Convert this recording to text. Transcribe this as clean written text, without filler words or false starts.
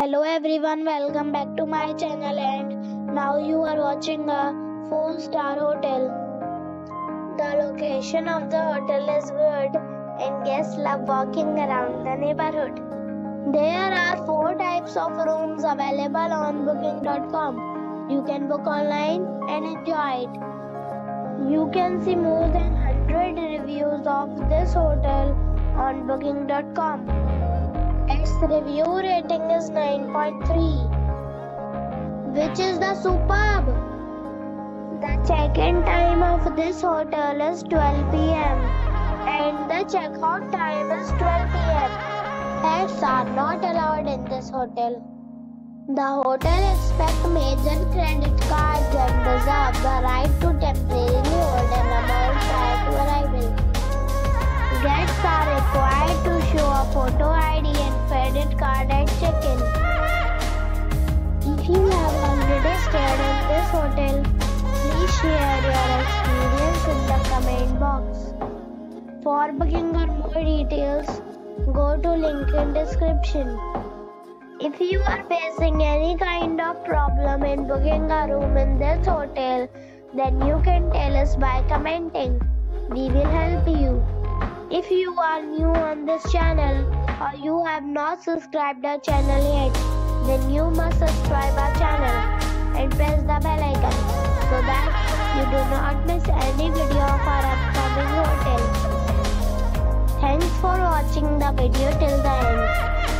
Hello everyone, welcome back to my channel, and now you are watching a 4-star hotel. The location of the hotel is good and guests love walking around the neighborhood. There are 4 types of rooms available on booking.com. You can book online and enjoy it. You can see more than 100 reviews of this hotel on booking.com. Its review rating is 9.3, which is the superb. The check-in time of this hotel is 12 p.m. and the check-out time is 12 p.m. Pets are not allowed in this hotel. The hotel accepts major credit cards and reserves the right to temporarily hold an amount prior to arrival. Guests are required to show a photo ID and credit card at check-in. If you have already stayed at this hotel, please share your experience in the comment box. For booking or more details, go to link in description. If you are facing any kind of problem in booking a room in this hotel, then you can tell us by commenting. We will help you. If you are new on this channel or you have not subscribed our channel yet, then you must subscribe our channel and press the bell icon so that you do not miss any video of our upcoming hotel. Thanks for watching the video till the end.